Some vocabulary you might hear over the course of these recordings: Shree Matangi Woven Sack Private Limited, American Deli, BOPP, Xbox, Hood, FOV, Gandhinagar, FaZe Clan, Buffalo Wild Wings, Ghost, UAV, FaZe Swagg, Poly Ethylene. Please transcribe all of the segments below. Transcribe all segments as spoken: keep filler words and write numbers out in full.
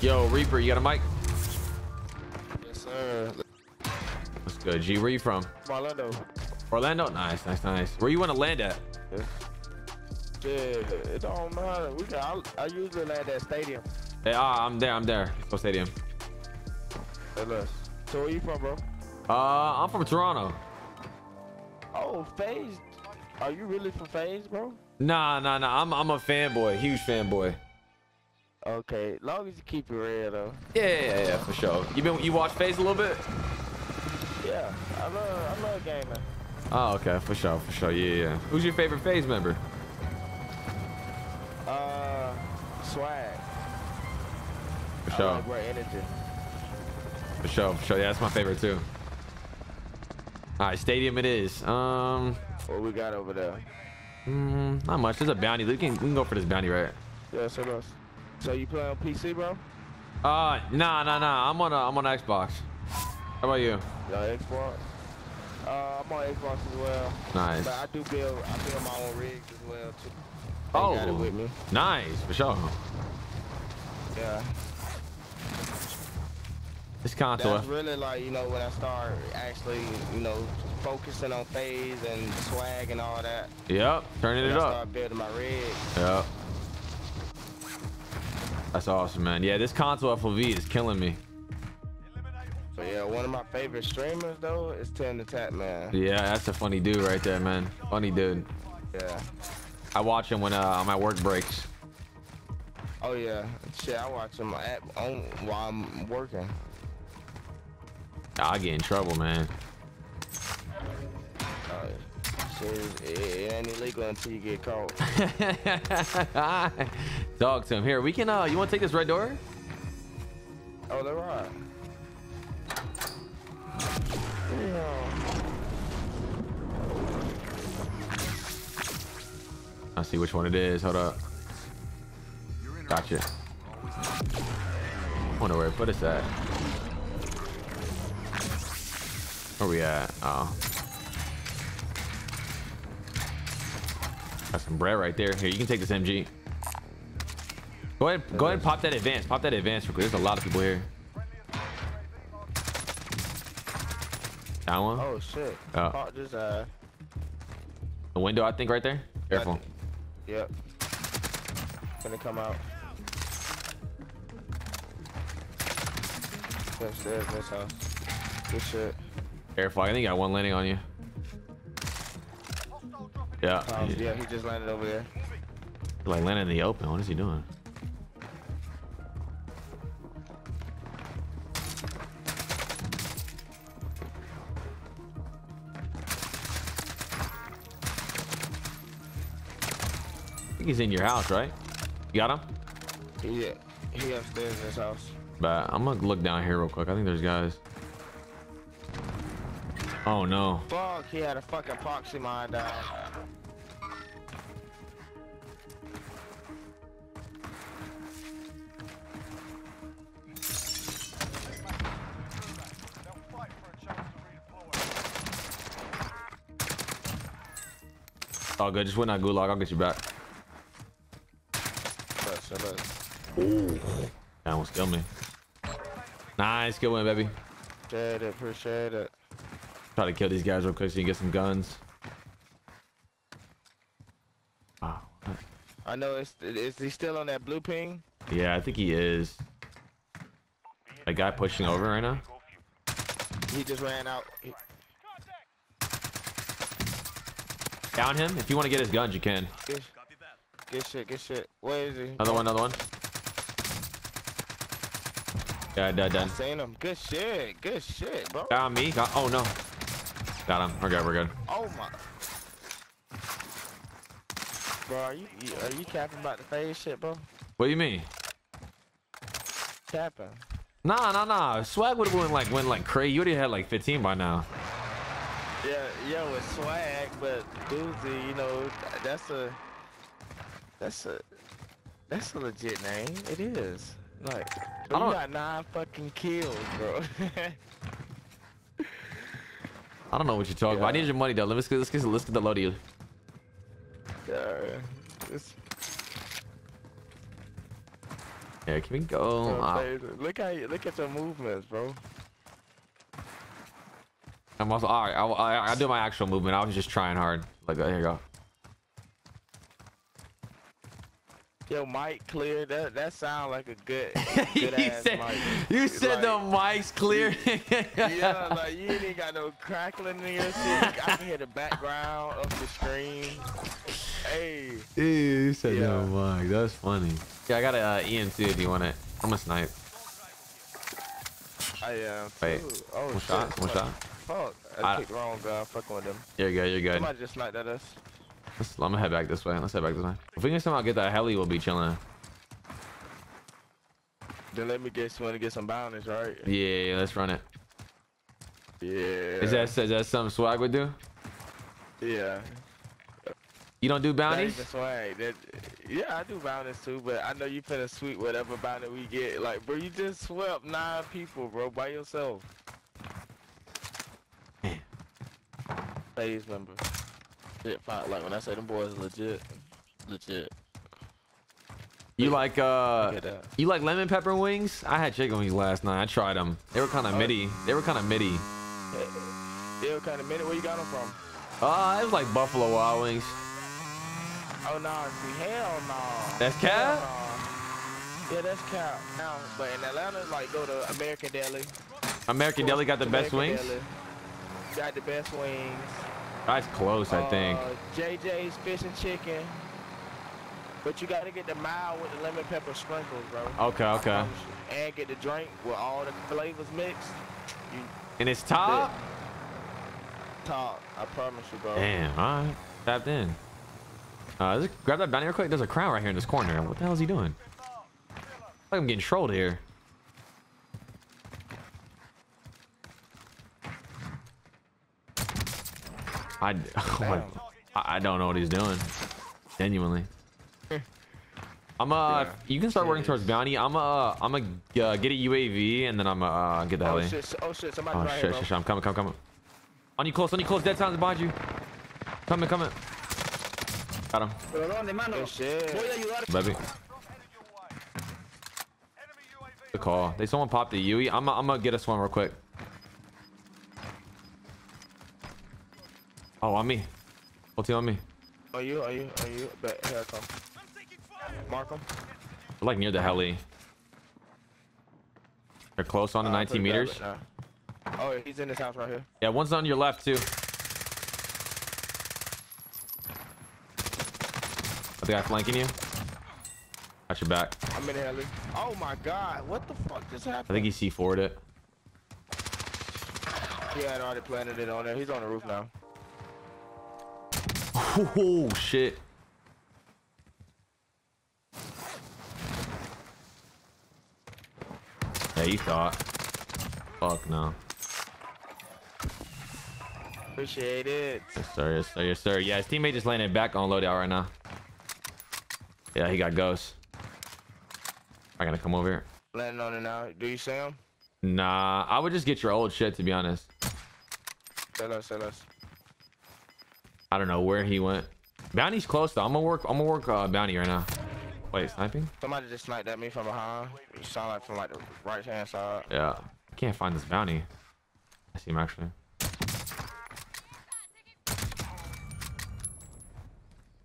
Yo, Reaper, you got a mic? Yes, sir. What's good, G? Where you from? From Orlando. Orlando? Nice, nice, nice. Where you want to land at? Yeah, yeah it don't matter. We can, I, I usually land at stadium. Hey, ah, I'm there, I'm there. Let's go stadium. Hey, look. So where you from, bro? Uh, I'm from Toronto. Oh, FaZe. Are you really from FaZe, bro? Nah, nah, nah. I'm, I'm a fanboy, huge fanboy. Okay, long as you keep it real though. Yeah, yeah, yeah, for sure. You been you watch FaZe a little bit? Yeah, I love I love gaming. Oh, okay, for sure, for sure. Yeah, yeah. Who's your favorite FaZe member? Uh, Swag. For sure. I like great energy. For sure, for sure. Yeah, that's my favorite too. All right, stadium it is. Um, what we got over there? Mm, not much. There's a bounty. We can we can go for this bounty, right? Yeah, so does. So you play on P C, bro? Uh, nah, nah, nah. I'm on a, I'm on Xbox. How about you? Yeah, Xbox. Uh, I'm on Xbox as well. Nice. But I do build, I build my own rigs as well too. They oh, got it with me. Nice for sure. Yeah. This console. That's really like you know when I start actually you know focusing on FaZe and swag and all that. Yep. Turning it I up. I start building my rigs. Yep. That's awesome, man. Yeah, this console F O V is killing me. So yeah, one of my favorite streamers though is Tim the Tap Man. Yeah, that's a funny dude right there, man. Funny dude. Yeah. I watch him when uh, on my work breaks. Oh yeah, shit, I watch him at, on, while I'm working. I get in trouble, man. Uh, It, it ain't illegal until you get caught. Dog to him. Here, we can, uh, you want to take this red door? Oh, they're right. Yeah. I see which one it is. Hold up. Gotcha. I wonder where it put us at. Where we at? Oh. Got some bread right there. Here, you can take this M G. Go ahead, go ahead and pop that advance. Pop that advance real quick. There's a lot of people here. That one? Oh shit. Oh. Pop this, uh... the window, I think, right there. Careful. Yep. It's gonna come out. Upstairs, this house. Good shit. Careful. I think I got one landing on you. Yeah. Um, yeah, he just landed over there. Like landed in the open. What is he doing? I think he's in your house, right? You got him? Yeah, he upstairs in his house. But I'm gonna look down here real quick. I think there's guys. Oh no. Fuck, he had a fucking proxy mind down. All good, just win that gulag, I'll get you back. Ooh. That one's killed me. Nice, good win, baby. Appreciate it, appreciate it. Try to kill these guys real quick so you can get some guns. Wow. I know. It's, is he still on that blue ping? Yeah, I think he is. That guy pushing over right now? He just ran out. He... Down him. If you want to get his guns, you can. Good, good shit. Good shit. Where is he? Another one. Another one. Yeah, dead, dead. I seen him. Good shit. Good shit, bro. Got me. Got, oh no. Got him. We're good. We're good. Oh my. Bro, are you, are you capping about the FaZe shit, bro? What do you mean? Capping. Nah, nah, nah. Swag would have went like went like crazy. You already had like fifteen by now. Yeah, yeah, with swag, but doozy, you know, that's a, that's a, that's a legit name. It is. Like, I don't, you got nine fucking kills, bro. I don't know what you're talking yeah. about. I need your money though. Let's get let's get let's get the load of you. Yeah, it's... Here, can we go? Yo, play, look at you, look at your movements, bro. I'm also all right. I, I I do my actual movement. I was just trying hard. Like here you go. Yo, mic clear. That that sound like a good. good ass said, mic. You said like, the mic's clear. Yeah, like you ain't got no crackling in your shit. I can hear the background of the screen. Hey. Dude, you said yeah. no mic. That's funny. Yeah, I got a uh, E M C if you want it. I'm a snipe. I am. Uh, Wait. Oh, one shit. shot. One shot. Fuck, I, I picked wrong guy. Fucking with them. You're good, you're good. Somebody just sniped at us. Let's, I'm gonna head back this way. Let's head back this way. If we can somehow get that heli, we'll be chilling. Then let me guess, you wanna get some bounties, right? Yeah, let's run it. Yeah. Is that, is that something Swag would do? Yeah. You don't do bounties? That swag. That, yeah, I do bounties too, but I know you finna sweep whatever bounty we get. Like, bro, you just swept nine people, bro, by yourself. FaZe member. Shit, fine. Like when I say them boys legit, legit. You like uh, you like lemon pepper wings? I had chicken wings last night. I tried them. They were kind of oh. midi. They were kind of midi. They were kind of midi. Where you got them from? Uh, it was like Buffalo Wild Wings. Oh no! See, hell no. That's cap. No. Yeah, that's cap. Now, but in Atlanta, like go to American Deli. American Deli got the best wings. Got the best wings. That's close, I think. Uh, J J's fish and chicken, but you gotta get the mild with the lemon pepper sprinkles, bro. Okay, okay. And get the drink with all the flavors mixed. You and it's top. Fit. Top, I promise you, bro. Damn, all right, tapped in. Uh, just grab that bounty real quick. There's a crown right here in this corner. What the hell is he doing? I feel like I'm getting trolled here. I, oh my, I don't know what he's doing. Genuinely. I'm uh, yeah, you can start working is. towards bounty. I'm uh, I'm a uh, get a U A V and then I'm uh, get the heli. Oh shit! Oh shit! Somebody oh, right shit, here, shit, shit! I'm coming, coming, coming. On you close, on you close. Dead sounds behind you. Coming, coming. Got him. Oh, shit. Baby. Good call. They someone popped the U A V. I'm I'm gonna get us one real quick. Oh, on me. O T on me. Are you? Are you? Are you? But here I come. Mark him. We're like near the heli. They're close on to uh, nineteen meters. Nah. Oh, he's in this house right here. Yeah, one's on your left too. I think I'm flanking you. Got your back. I'm in the heli. Oh my god, what the fuck just happened? I think he C four'd it. He had already planted it on there. He's on the roof now. Oh shit. Yeah, he thought. Fuck no. Appreciate it. Yes sir, yes sir, yes sir. Yeah, his teammate just landed back on loadout right now. Yeah, he got ghosts. I gotta come over here. Landing on it now. Do you see him? Nah, I would just get your old shit to be honest. Sell us, sell us. I don't know where he went. Bounty's close though. I'm gonna work. I'm gonna work uh, bounty right now. Wait, sniping? Somebody just sniped at me from behind. It sounded like from like the right hand side. Yeah. I can't find this bounty. I see him actually.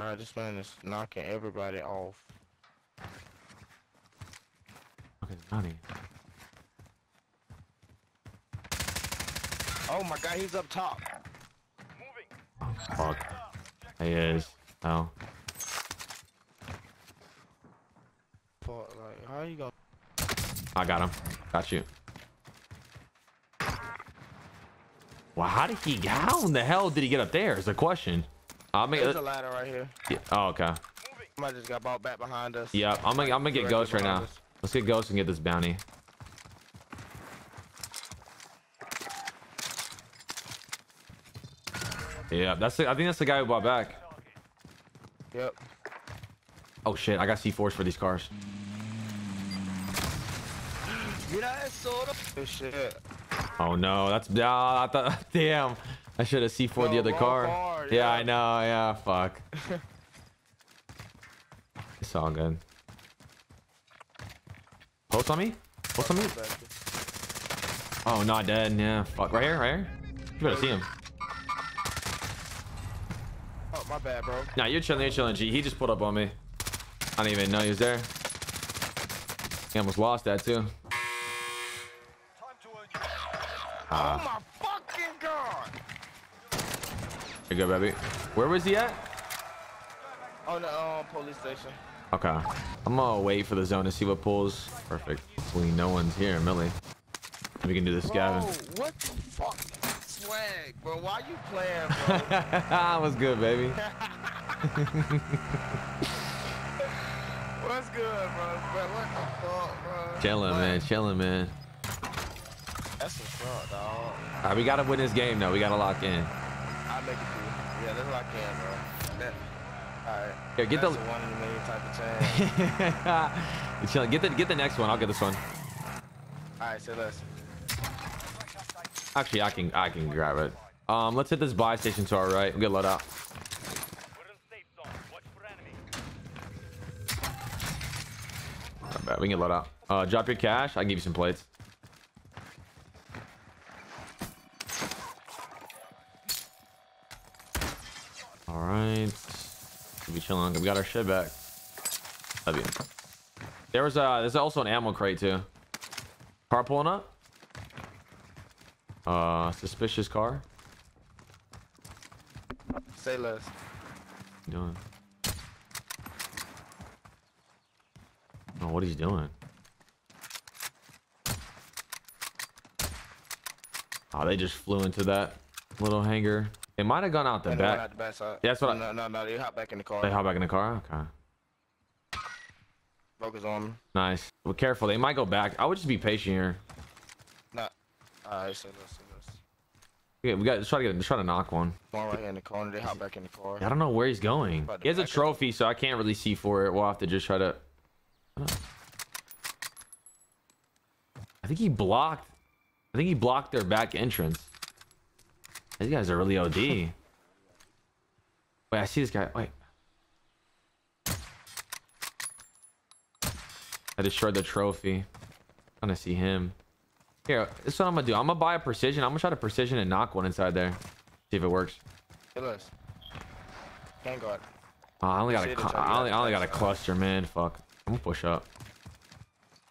Alright, this man is knocking everybody off. Okay, bounty. Oh my god, he's up top. Fuck. He is. No. Fuck, like, how you gonna... I got him. Got you. Well, how did he... How in the hell did he get up there? Is the question. I'll make... There's a ladder right here. Yeah. Oh, okay. Somebody just got bought back behind us. Yeah, I'm gonna, I'm gonna get Ghost right now. Us. Let's get Ghost and get this bounty. Yeah, that's the, I think that's the guy who bought back. Yep. Oh shit, I got C fours for these cars. Oh shit. Oh no, that's nah, I thought, damn. I should have C four'd the other car. car. Yeah, yeah, I know. Yeah, fuck. It's all good. what's on me? What's on me? Oh, not dead. Yeah. Fuck. Right here. Right here. You better see him. Oh, my bad, bro. Nah, you're chilling. You're chilling, G. He just pulled up on me. I didn't even know he was there. He almost lost that too. Uh, oh my fucking god! There you go, baby. Where was he at? Oh no, um, police station. Okay. I'm gonna wait for the zone to see what pulls. Perfect. Hopefully no one's here, Millie. We can do this, Gavin. What the fuck? Swag, bro. Why you playing, bro? What's good, baby? What's good, bro? Bro, what the fuck, bro? Chilling, man. Chilling, man. That's what's up, dog. All right, we gotta win this game, though. We gotta lock in. I make it through. Yeah, let's lock in, bro. That, all right. Here, get that's the one in a million type of chance. get the get the next one. I'll get this one. All right, so let's. Actually, I can I can grab it. Um, let's hit this buy station to our right. We'll get let out. Not bad. We can let out. Uh, drop your cash. I'll give you some plates. All right, we'll be chilling. We got our shit back. Love you. There was uh, there's also an ammo crate too. Car pulling up. Uh, suspicious car. Say less. What are you doing? Oh, what he's doing? Oh, they just flew into that little hangar. They might have gone out the yeah, back. Out the back side. Yeah, that's what no, I... no, no, no, they hop back in the car. They hop back in the car? Okay. Focus on them. Nice. Well, careful. They might go back. I would just be patient here. Nah. Alright, so this, so this. Yeah, we got... Let's try to get... Let's try to knock one. One right in the corner. They hop back in the car. I don't know where he's going. He has a trophy, up. So I can't really see for it. We'll have to just try to... I, I think he blocked... I think he blocked their back entrance. These guys are really O D. Wait, I see this guy. Wait. I destroyed the trophy. I'm gonna see him. Here, this is what I'm gonna do. I'm gonna buy a precision. I'm gonna try to precision and knock one inside there. See if it works. It does. Thank God. Oh, I only got a, I only, I only got a cluster, man. Fuck. I'm gonna push up.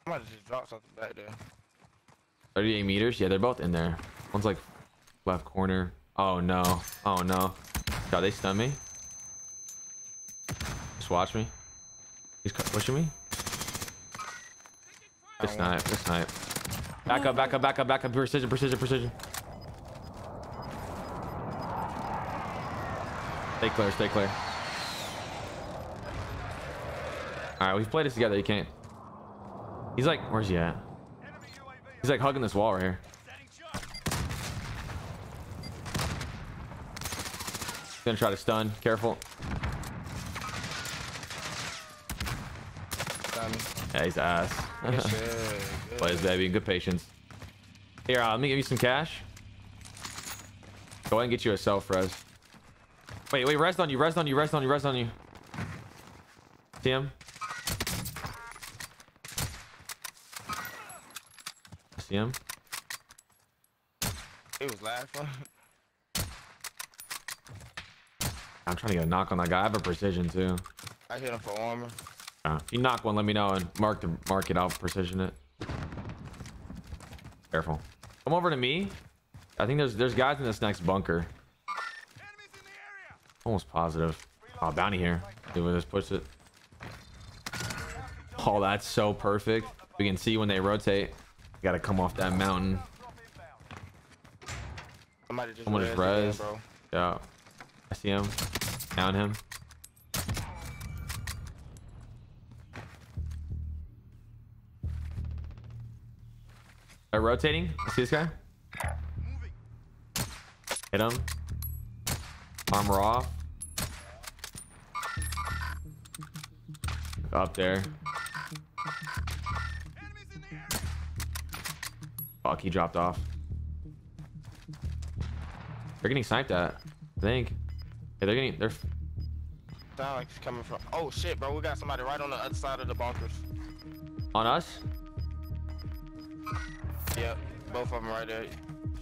I might just drop something back there. thirty-eight meters? Yeah, they're both in there. One's like left corner. Oh no. Oh no. God, they stun me. Just watch me. He's pushing me. This snipe. This snipe. Back up, back up, back up, back up. Precision, precision, precision. Stay clear, stay clear. Alright, we've played this together. You can't. He's like, where's he at? He's like hugging this wall right here. Gonna try to stun. Careful. Stun. Yeah, he's ass. Yes, good. Plays, baby. Good patience. Here, uh, let me give you some cash. Go ahead and get you a self res. Wait, wait. Rest on you. Rest on you. Rest on you. Rest on you. See him? See him? He was laughing. I'm trying to get a knock on that guy. I have a precision too. I hit him for armor. Uh, you knock one, let me know and mark the mark it. I'll precision it. Careful. Come over to me. I think there's there's guys in this next bunker. Almost positive. Oh, bounty here. Dude, we just push it. Oh, that's so perfect. We can see when they rotate. You gotta come off that mountain. Somebody just Someone just res. Yeah, bro. Yeah. I see him. Down him. They're rotating. I see this guy. Hit him. Armor off. Up there. Fuck, he dropped off. They're getting sniped at, I think. Yeah, they're getting, they're sound like it's coming from. Oh shit, bro, we got somebody right on the other side of the bunkers. On us? Yep, both of them right there.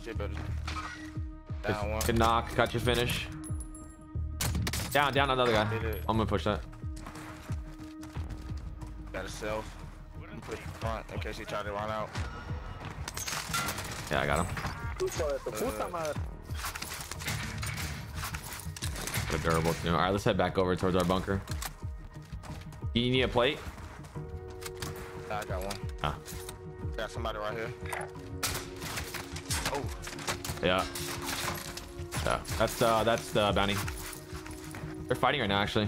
Shit better. Down one. Good knock, got your finish. Down, down another guy. I'm gonna push that. Got a self. I'm gonna push front in case he tried to run out. Yeah, I got him. Uh, the durable too. All right, let's head back over towards our bunker. Do you need a plate? Nah, I got one. Ah. Got somebody right here. Oh. Yeah. Yeah. That's uh, that's the uh, bounty. They're fighting right now, actually.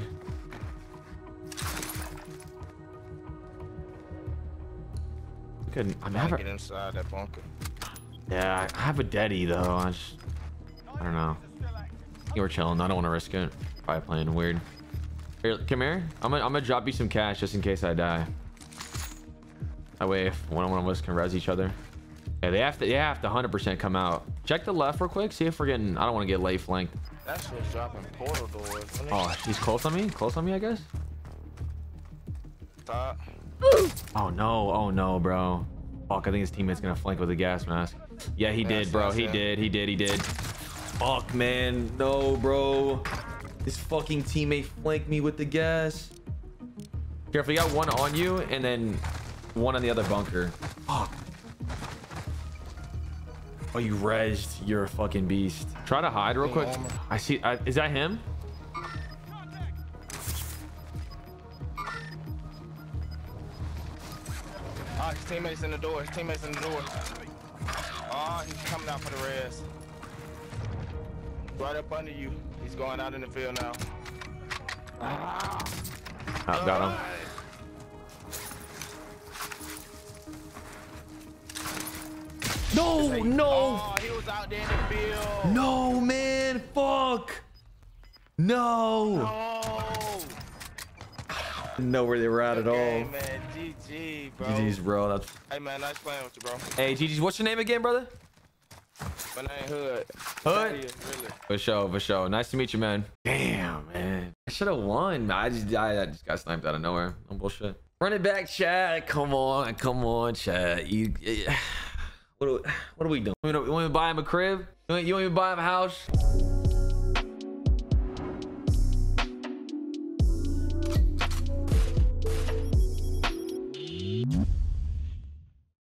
We couldn't. I'm never get inside that bunker. Yeah, I have a deadie though. I just, I don't know. We're chilling. I don't want to risk it. Probably playing weird. Here, come here. I'm gonna, I'm gonna drop you some cash just in case I die. That way, if one of us can res each other. Yeah, they have to. They have to one hundred percent come out. Check the left real quick. See if we're getting. I don't want to get lay flanked. That's what's dropping portal doors. Oh, he's close on me. Close on me, I guess. Uh, oh no! Oh no, bro. Fuck! I think his teammate's gonna flank with a gas mask. Yeah, he did, bro. He did. He did. He did. Fuck, man. No, bro. This fucking teammate flanked me with the gas. Careful, you got one on you and then one on the other bunker. Fuck. Oh, you rezzed. You're a fucking beast. Try to hide real quick. I see. I, is that him? Oh, his teammate's in the door. His teammate's in the door. Oh, he's coming out for the res. Right up under you. He's going out in the field now. Ah. Oh, got him. No, no. Oh, he was out there in the field. No, man. Fuck. No. No. I didn't know where they were at at all. Hey, man. G G, bro. G G's, bro. That's... Hey, man. Nice playing with you, bro. Hey, G G's. What's your name again, brother? My name is Hood. Hood? Really. For sure, for sure. Nice to meet you, man. Damn, man. I should have won. I just, I, I just got sniped out of nowhere. No bullshit. Run it back, chat. Come on, come on, chat. You, you, what, are, what are we doing? You want me to buy him a crib? You want me to buy him a house?